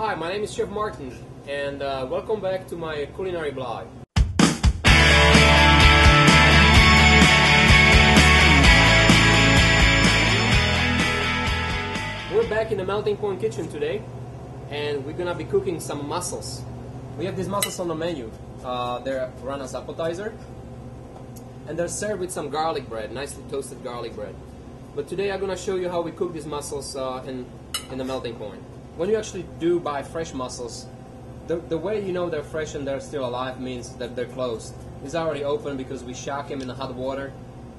Hi, my name is Chef Martin, and welcome back to my culinary blog. We're back in the Melting Point kitchen today, and we're gonna be cooking some mussels. We have these mussels on the menu. They're run as appetizer, and they're served with some garlic bread, nicely toasted garlic bread. But today I'm gonna show you how we cook these mussels in the Melting Point. When you actually do buy fresh mussels, the way you know they're fresh and they're still alive means that they're closed. It's already open because we shock them in the hot water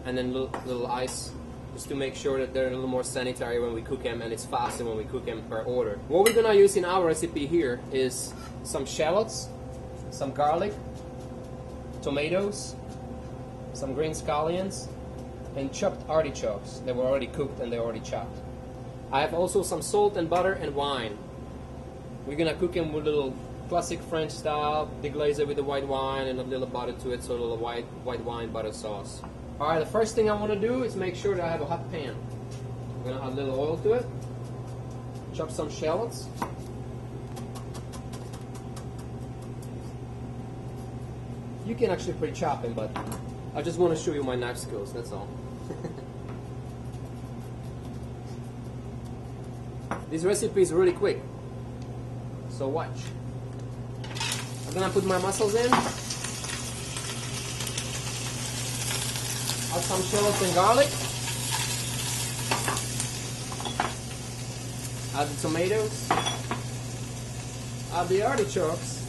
and then little ice, just to make sure that they're a little more sanitary when we cook them, and it's faster when we cook them per order. What we're gonna use in our recipe here is some shallots, some garlic, tomatoes, some green scallions, and chopped artichokes. They were already cooked and they already chopped. I have also some salt and butter and wine. We're gonna cook them with a little classic French style, deglaze it with the white wine and a little butter to it, so a little white wine butter sauce. All right, the first thing I wanna do is make sure that I have a hot pan. I'm gonna add a little oil to it, chop some shallots. You can actually pre-chop them, but I just wanna show you my knife skills, that's all. This recipe is really quick, so watch. I'm gonna put my mussels in, add some shallots and garlic, add the tomatoes, add the artichokes,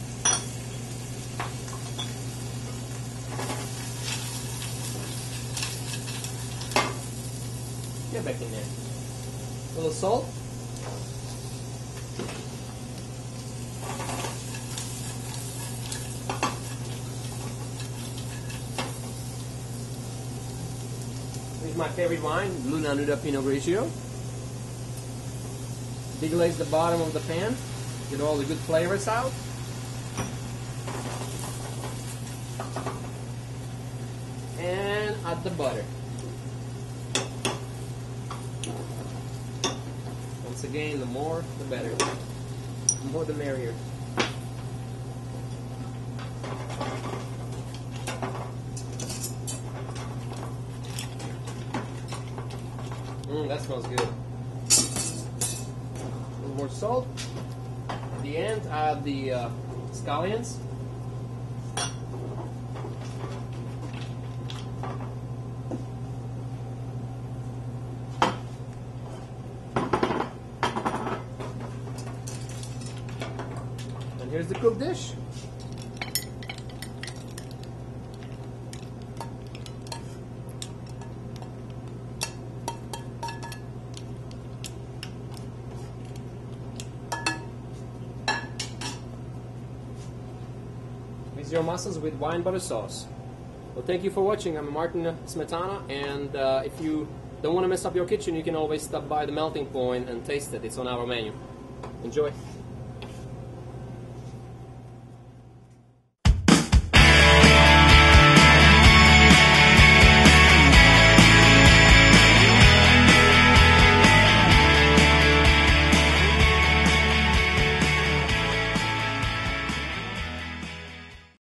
get back in there, a little salt, my favorite wine, Luna Nuda Pinot Grigio. Deglaze the bottom of the pan, get all the good flavors out. And add the butter. Once again, the more, the better. The more, the merrier. That smells good. A little more salt. At the end, add the scallions. And here's the cooked dish. Your mussels with wine butter sauce. Well, thank you for watching. I'm Martin Smetana, and if you don't want to mess up your kitchen, you can always stop by the Melting Point and taste it. It's on our menu. Enjoy.